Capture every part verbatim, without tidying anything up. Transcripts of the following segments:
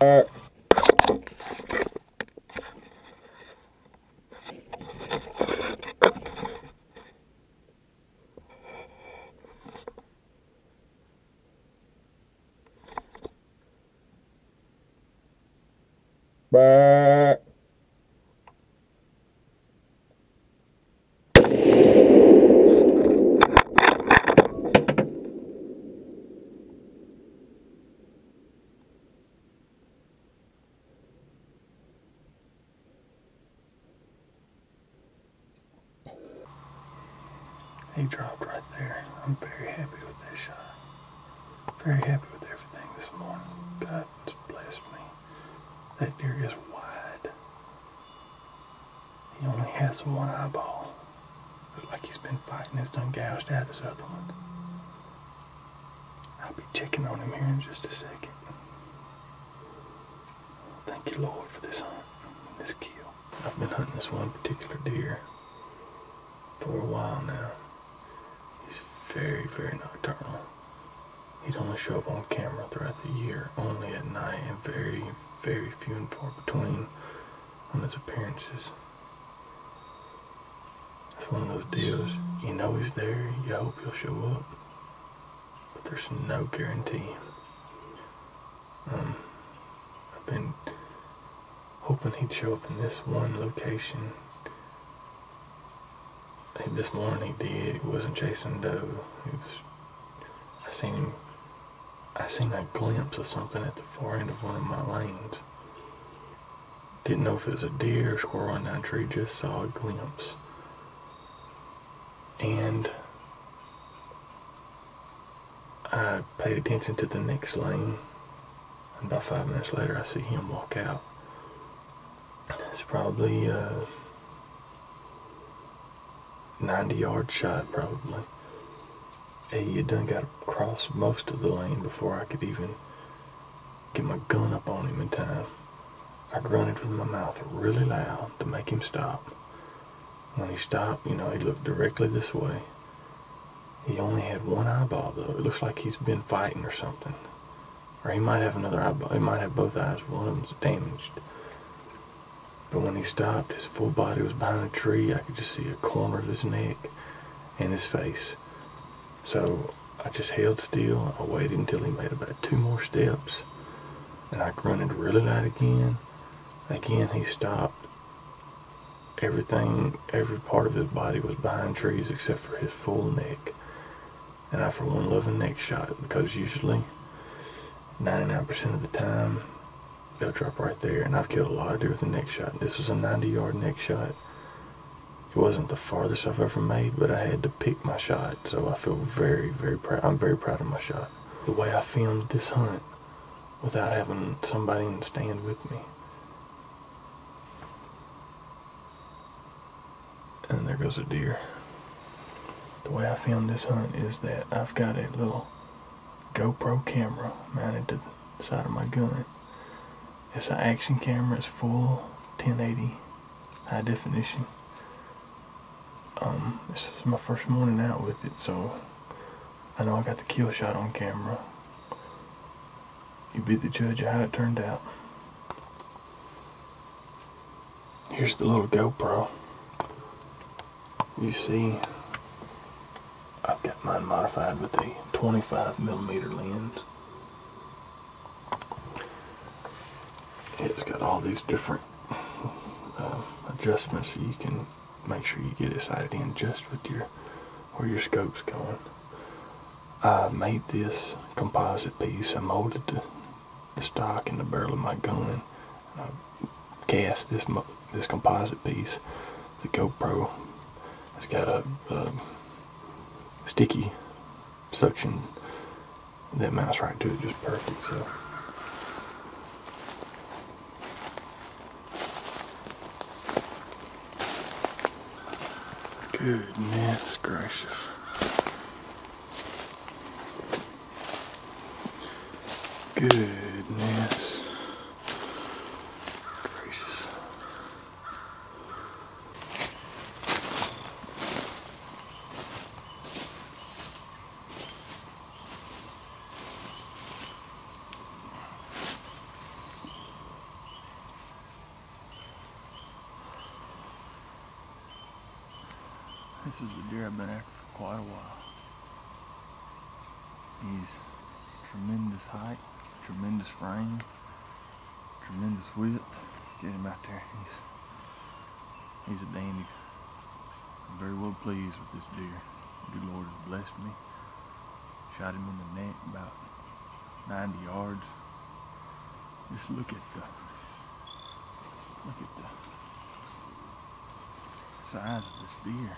Uh, But he dropped right there. I'm very happy with that shot. Very happy with everything this morning. God just blessed me. That deer is wide. He only has one eyeball. Looks like he's been fighting. It's done gouged out his other one. I'll be checking on him here in just a second. Thank you, Lord, for this hunt and this kill. I've been hunting this one particular deer for a while now. He's very, very nocturnal. He'd only show up on camera throughout the year, only at night, and very, very few and far between on his appearances. It's one of those deals, you know he's there, you hope he'll show up, but there's no guarantee. Um, I've been hoping he'd show up in this one location. And this morning he did. He wasn't chasing doe. He was. I seen him. I seen a glimpse of something at the far end of one of my lanes. Didn't know if it was a deer or squirrel on that tree, just saw a glimpse. And I paid attention to the next lane, and about five minutes later I see him walk out. It's probably a ninety yard shot probably. He had done got across most of the lane before I could even get my gun up on him in time. I grunted with my mouth really loud to make him stop. When he stopped, you know, he looked directly this way. He only had one eyeball though. It looks like he's been fighting or something. Or he might have another eyeball. He might have both eyes. One of them's damaged. But when he stopped, his full body was behind a tree. I could just see a corner of his neck and his face. So I just held still. I waited until he made about two more steps, and I grunted really loud again. Again, he stopped. Everything, every part of his body was behind trees except for his full neck. And I, for one, love a neck shot because usually, ninety-nine percent of the time, they'll drop right there. And I've killed a lot of deer with a neck shot. This was a ninety yard neck shot. It wasn't the farthest I've ever made, but I had to pick my shot, so I feel very, very proud. I'm very proud of my shot. The way I filmed this hunt without having somebody in the stand with me. And there goes a deer. The way I filmed this hunt is that I've got a little GoPro camera mounted to the side of my gun. It's an action camera. It's full ten eighty high definition. Um, this is my first morning out with it, so I know I got the kill shot on camera. You be the judge of how it turned out. Here's the little GoPro. You see, I've got mine modified with a twenty-five millimeter lens. It's got all these different uh, adjustments so you can make sure you get it sighted in just with your where your scope's going. I made this composite piece. I molded the, the stock in the barrel of my gun. And I cast this this composite piece. The GoPro, it's got a, a sticky suction that mounts right to it, just perfect. So goodness gracious. Goodness gracious. This is a deer I've been after for quite a while. He's tremendous height, tremendous frame, tremendous width. Get him out there. He's he's a dandy. I'm very well pleased with this deer. Good Lord has blessed me. Shot him in the neck about ninety yards. Just look at the look at the size of this deer.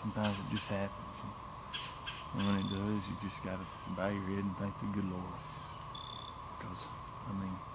Sometimes it just happens, and when it does, you just gotta bow your head and thank the good Lord, because I mean